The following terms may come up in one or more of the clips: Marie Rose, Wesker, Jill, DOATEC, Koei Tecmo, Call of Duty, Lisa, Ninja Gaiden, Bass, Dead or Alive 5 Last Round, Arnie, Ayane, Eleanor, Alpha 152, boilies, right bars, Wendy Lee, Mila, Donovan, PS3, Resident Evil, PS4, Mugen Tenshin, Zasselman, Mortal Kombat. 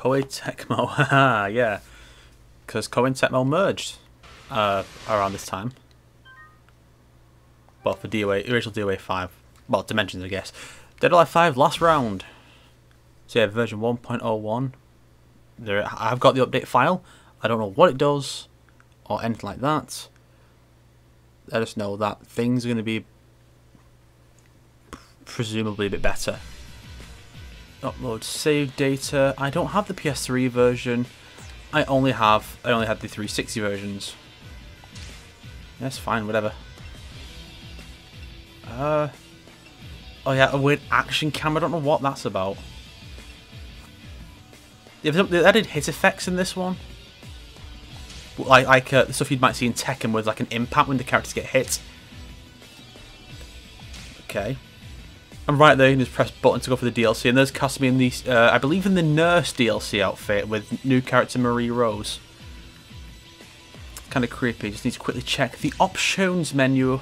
Koei Tecmo, haha, yeah. Because Koei and Tecmo merged around this time. Well, for DOA, original DOA 5. Well, Dimensions, I guess. Dead or Alive 5 Last Round. So yeah, version 1.01. There, I've got the update file. I don't know what it does or anything like that. I just know that things are going to be presumably a bit better. Upload save data. I don't have the PS3 version. I only had the 360 versions. That's fine, whatever. Oh yeah, a weird action cam. I don't know what that's about. They've added hit effects in this one. Like the stuff you might see in Tekken with like an impact when the characters get hit. Okay. I'm right there, you can just press button to go for the DLC. And there's Kasumi in the, I believe in the Nurse DLC outfit with new character Marie Rose. Kind of creepy, just need to quickly check the options menu.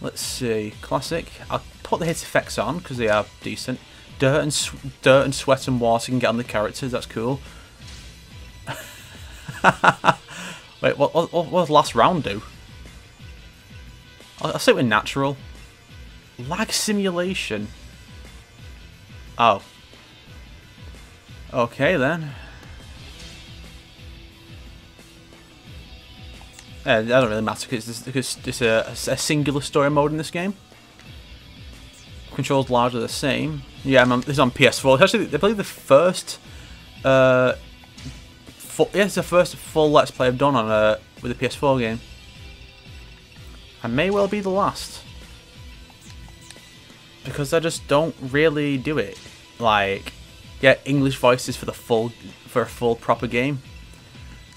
Let's see, classic. I'll put the hit effects on because they are decent. Dirt and sweat and water can get on the characters, that's cool. Wait, what does last round do? I'll say it with natural. Lag simulation. Oh. Okay then. That doesn't really matter because there's a singular story mode in this game. Controls largely the same. Yeah, this is on PS4. It's actually, I believe the first. It's the first full Let's Play I've done on with a PS4 game. I may well be the last. Because I just don't really do it. Like, yeah, English voices for the full proper game.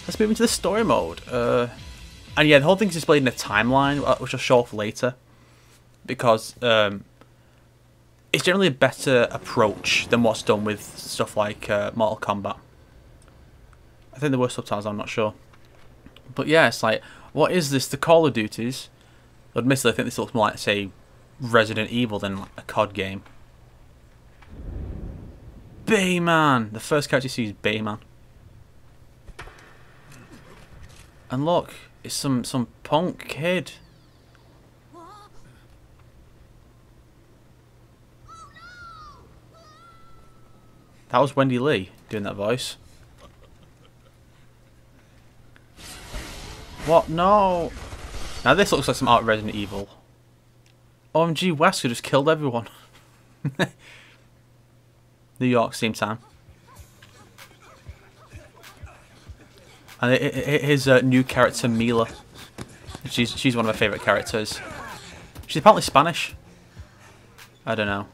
Let's move into the story mode. And yeah, the whole thing's displayed in a timeline, which I'll show off later. Because it's generally a better approach than what's done with stuff like Mortal Kombat. I think there were subtitles, I'm not sure. But yeah, it's like, what is this? The Call of Duties? Admittedly, I think this looks more like, say, Resident Evil than like a COD game. Bayman! The first character you see is Bayman. And look, it's some punk kid. That was Wendy Lee doing that voice. What? No! Now this looks like some art Resident Evil. OMG, Wesker just killed everyone. New York, same time. And his new character, Mila. She's one of my favourite characters. She's apparently Spanish. I don't know.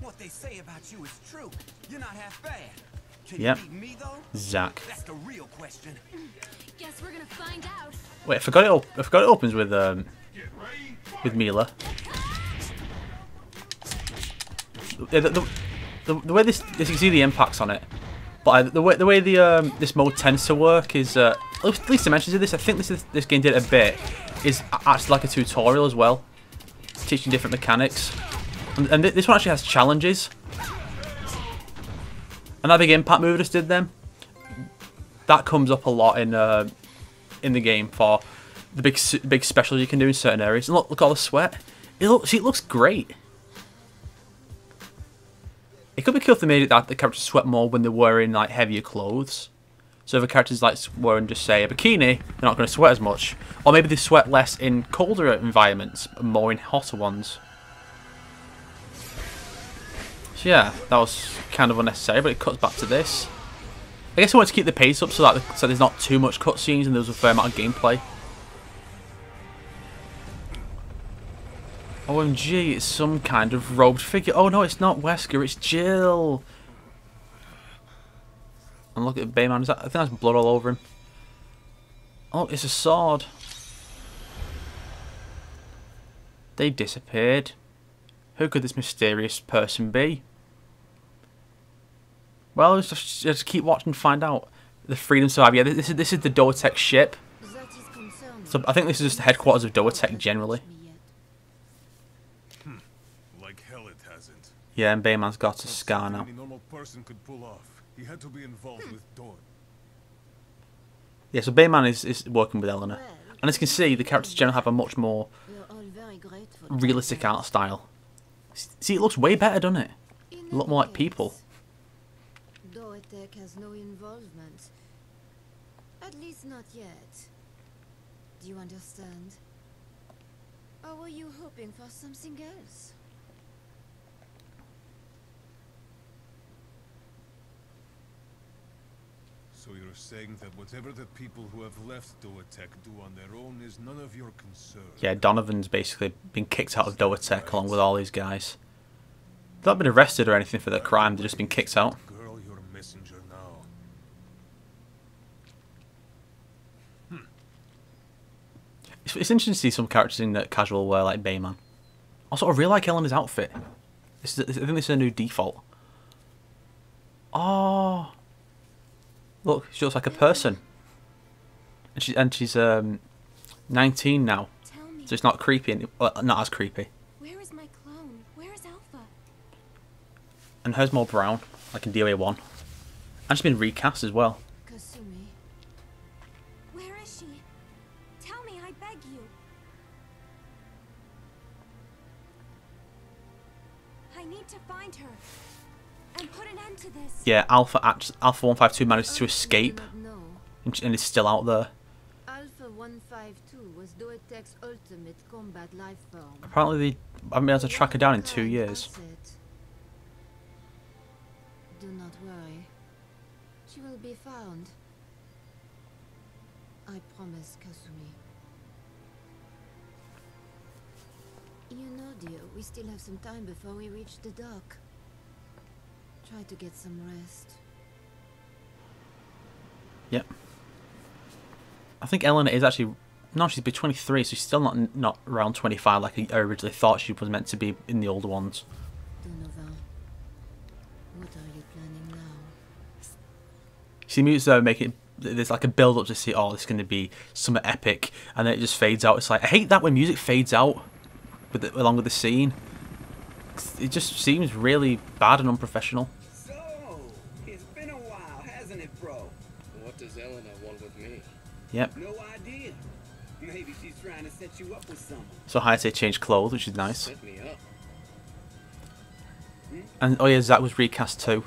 What they say about you is true. You're not half bad. Can you beat me, though? Zach. That's the real question. Guess we're gonna find out. Wait, I forgot it opens with Mila. The way this, you can see the impacts on it, but the way this mode tends to work is at least dimensions of this. I think this game did a bit is actually like a tutorial as well, teaching different mechanics, and this one actually has challenges. And that big impact move just did them. That comes up a lot in the game for the big specials you can do in certain areas. And look at all the sweat. It looks great. It could be cool if they made it that the characters sweat more when they're wearing like heavier clothes. So if a character's like wearing just say a bikini, they're not going to sweat as much. Or maybe they sweat less in colder environments and more in hotter ones. So yeah, that was kind of unnecessary, but it cuts back to this. I guess I wanted to keep the pace up so that so there's not too much cutscenes and there's a fair amount of gameplay. OMG, it's some kind of robed figure. Oh no, it's not Wesker, it's Jill. And look at Bayman, I think that's blood all over him. Oh, it's a sword. They disappeared. Who could this mysterious person be? Well, just keep watching and find out. The Freedom Survivor. Yeah, this is the DOATEC ship. So I think this is just the headquarters of DOATEC generally. Like hell it hasn't. Yeah, and Bayman's got a scar now. Any normal person could pull off. He had to be involved with Dawn. Yeah, so Bayman is working with Eleanor. And as you can see, the characters generally have a much more realistic art style. See, it looks way better, doesn't it? A lot more like people. DOATEC has no involvement. At least not yet. Do you understand? Or were you hoping for something else? So you're saying that whatever the people who have left DOATEC do on their own is none of your concern? Yeah, Donovan's basically been kicked out of DOATEC along with all these guys. They've not been arrested or anything for their crime, they've just been kicked out. Girl, you're a messenger now. It's interesting to see some characters in that casual wear like Bayman. Also, I really like Eleanor's outfit. I think this is a new default. Oh, look, she looks like a person, and she's 19 now, so it's not creepy, not as creepy. Where is my clone? Where is Alpha? And hers more brown, like in DOA 1, and she's been recast as well. Kasumi, where is she? Tell me, I beg you. I need to find her. Put an end to this. Yeah, Alpha 152 managed to escape and is still out there. Alpha 152 was DOATEC's ultimate combat life form. Apparently they haven't been able to track her down in 2 years. Do not worry. She will be found. I promise, Kasumi. You know, dear, we still have some time before we reach the dock. Try to get some rest. Yep. I think Eleanor is actually... No, she's 23, so she's still not around 25 like I originally thought she was meant to be in the older ones. Donovan, what are you planning now? She moves though, there's like a build-up to see, oh, this is going to be something epic, and then it just fades out. It's like, I hate that when music fades out with along with the scene. It just seems really bad and unprofessional. So, it's been a while, hasn't it, bro? What does Eleanor want with me? Yep. No idea. Maybe she's trying to set you up with someone. So Hayate changed clothes, which is nice. Set me up. Hmm? And oh yeah, Zach was recast too.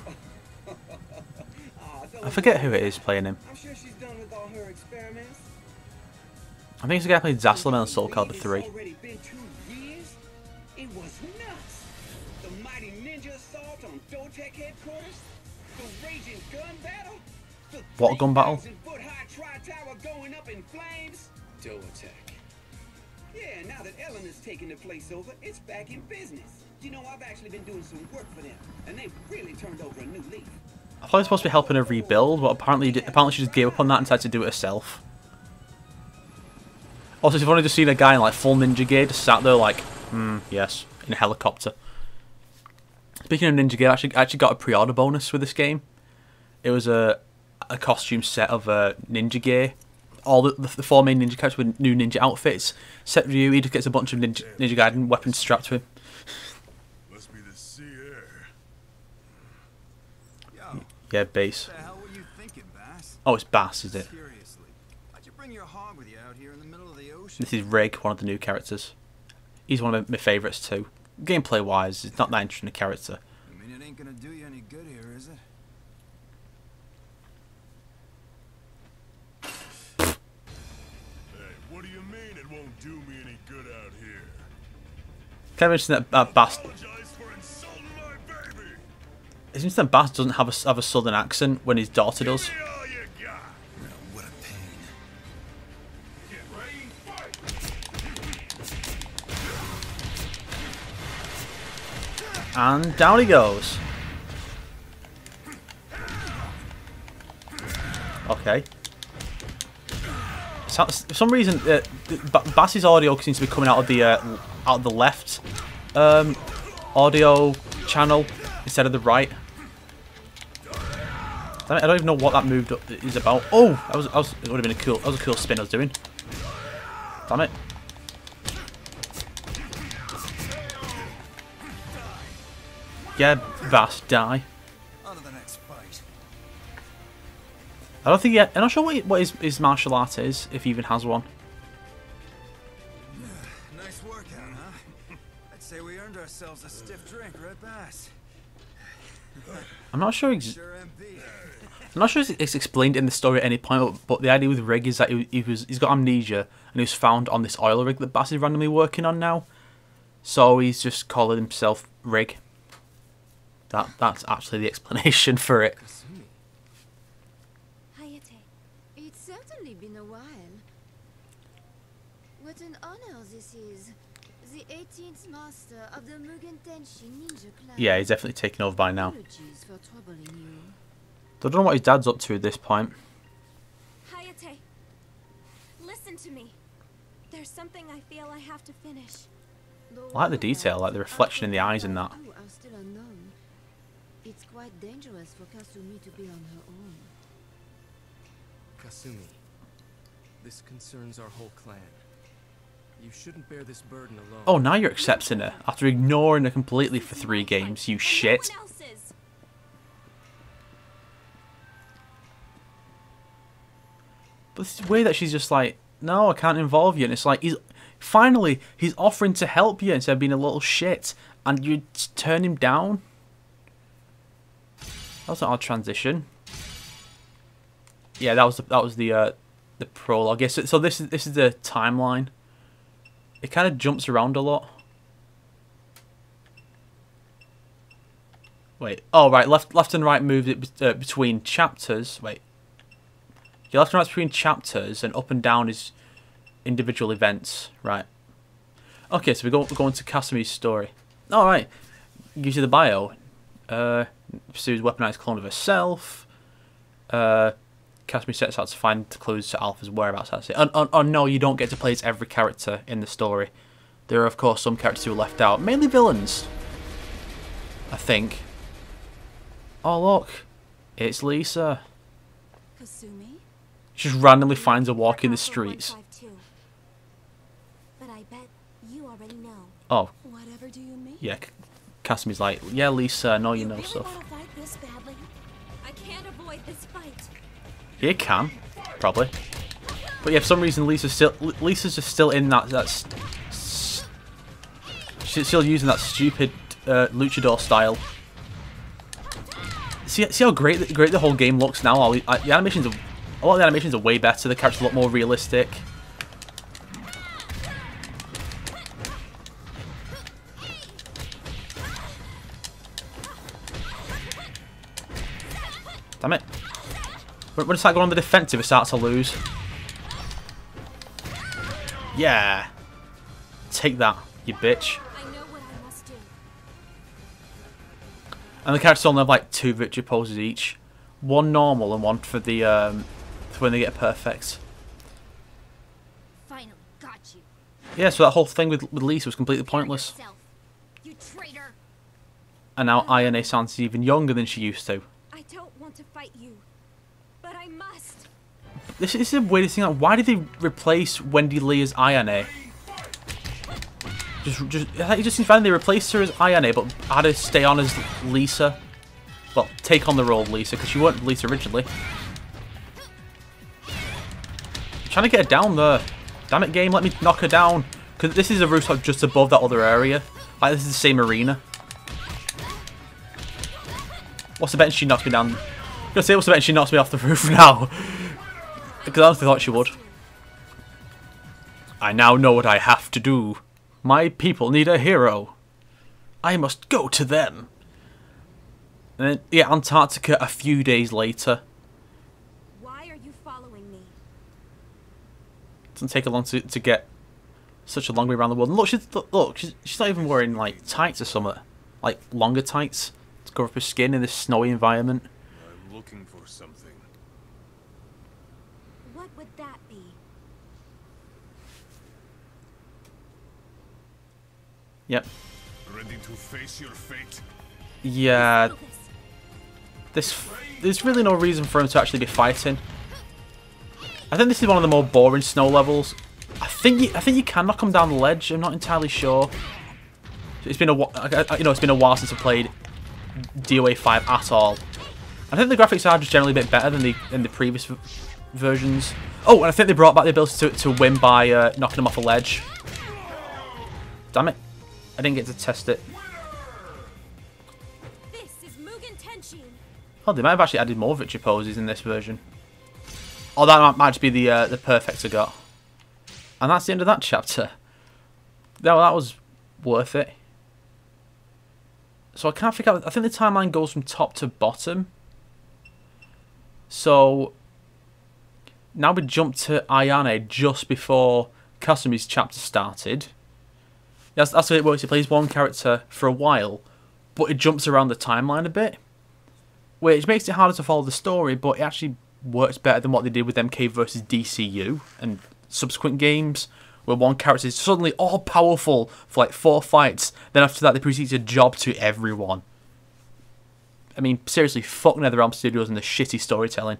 I forget who it is playing him. I'm sure she's done with all her experiments. I think it's the guy who played Zasselman on Soulcalibur 3. It was nuts. The mighty ninja assault on DOATEC headquarters, the raging gun battle, the what gun battle? Foot-high tri-tower going up in flames. DOATEC. Yeah, now that Eleanor's taking the place over, it's back in business. You know, I've actually been doing some work for them, and they've really turned over a new leaf. I thought I was supposed to be helping her rebuild, but apparently she just gave up on that and decided to do it herself. Also, you've only just seen a guy in like full ninja gear just sat there like, yes, in a helicopter. Speaking of Ninja Gaiden, I actually got a pre-order bonus with this game. It was a costume set of ninja gear. All the four main ninja characters with new ninja outfits. Set review, he just gets a bunch of Ninja Gaiden weapons strapped to him. Must be the sea air. Yo, yeah, Bass. What the hell were you thinking, Bass? Oh, it's Bass, is it? Seriously, how'd you bring your hog with you out here in the middle of the ocean? This is Rig, one of the new characters. He's one of my favourites too. Gameplay-wise, it's not that interesting a character. I mean, it ain't gonna do you any good here, is it? Hey, what do you mean it won't do me any good out here? Kind of interesting that Bass. It's interesting that Bass doesn't have a southern accent when his daughter does. And down he goes. Okay. So, for some reason, Bass's audio seems to be coming out of the left audio channel instead of the right. I don't even know what that move is about. Oh, it would have been a cool spin I was doing. Damn it. Yeah, Bass, die. I don't think yet. I'm not sure what his martial art is, if he even has one. Nice workout, huh? I'd say we earned ourselves a stiff drink, right, Bass? I'm not sure. I'm not sure it's explained in the story at any point, but the idea with Rig is that he's got amnesia and he was found on this oil rig that Bass is randomly working on now. So he's just calling himself Rig. That's actually the explanation for it. Hayate, it's certainly been a while. What an honor this is. The 18th master of the Mugen Tenshin Ninja Clan. Yeah, he's definitely taken over by now. I don't know what his dad's up to at this point. Hayate, listen to me. There's something I feel I have to finish. I like the detail, like the reflection in the eyes in that. It's quite dangerous for Kasumi to be on her own. Kasumi, this concerns our whole clan. You shouldn't bear this burden alone. Oh, now you're accepting her after ignoring her completely for 3 games, you shit. But it's weird that she's just like, no, I can't involve you. And it's like, he's offering to help you instead of being a little shit. And you turn him down? That was an odd transition. Yeah, that was the prologue. Yeah, so this is the timeline. It kind of jumps around a lot. Wait. Oh, right. Left and right moves between chapters. Wait. Yeah, left and right between chapters, and up and down is individual events. Right. Okay, so we're going to Kasumi's story. All right. Gives you the bio. Pursues weaponized clone of herself. Kasumi sets out to find clues to Alpha's whereabouts. That's it. Oh no, you don't get to play as every character in the story. There are of course some characters who are left out, mainly villains, I think. Oh look, it's Lisa. Kasumi? She just randomly finds her walk in the streets. But I bet you already know. Oh. Whatever do you mean? Yeah. Kasumi's like, yeah, Lisa, I know you know stuff. You can, probably. But yeah, for some reason, Lisa's just still in that. She's still using that stupid luchador style. See how great the whole game looks now. The animations, a lot of the animations are way better. The characters look more realistic. Damn it. When it's like going on the defensive, it starts to lose. Yeah. Take that, you bitch. And the characters only have like 2 victory poses each. One normal and one for the for when they get perfect. Finally got you. Yeah, so that whole thing with Lisa was completely pointless. You traitor. And now Ayane sounds even younger than she used to. To fight you, but I must. This is the weirdest thing. Like, why did they replace Wendy Lee as Ayane? It just seems funny they replaced her as Ayane, but had her stay on as Lisa. Well, take on the role Lisa, because she wasn't Lisa originally. I'm trying to get her down there. Damn it, game! Let me knock her down. Because this is a rooftop just above that other area. Like this is the same arena. What's the bet she knocks me down? I'm gonna say what's the bet she knocks me off the roof now? Because I honestly thought she would. I now know what I have to do. My people need a hero. I must go to them. And then, yeah, Antarctica a few days later. Why are you following me? Doesn't take long to get such a long way around the world. And look, she's not even wearing like tights or something, like longer tights to cover up his skin in this snowy environment. I'm looking for something. What would that be? Yep. Ready to face your fate? Yeah. There's really no reason for him to actually be fighting. I think this is one of the more boring snow levels. I think you can knock him down the ledge. I'm not entirely sure. It's been a while since I played DOA 5 at all. I think the graphics are just generally a bit better than the previous versions. Oh, and I think they brought back the ability to win by knocking them off a ledge. Damn it. I didn't get to test it. This is Mugen Tenshin. Oh, they might have actually added more victory poses in this version. Oh, that might just be the perfect I got. And that's the end of that chapter. No, that was worth it. So I can't figure out... I think the timeline goes from top to bottom. So... now we jump to Ayane just before Kasumi's chapter started. That's how it works. It plays one character for a while, but it jumps around the timeline a bit, which makes it harder to follow the story, but it actually works better than what they did with MK vs DCU and subsequent games, where one character is suddenly all-powerful for like 4 fights, then after that they proceed to job to everyone. I mean, seriously, fuck NetherRealm Studios and the shitty storytelling.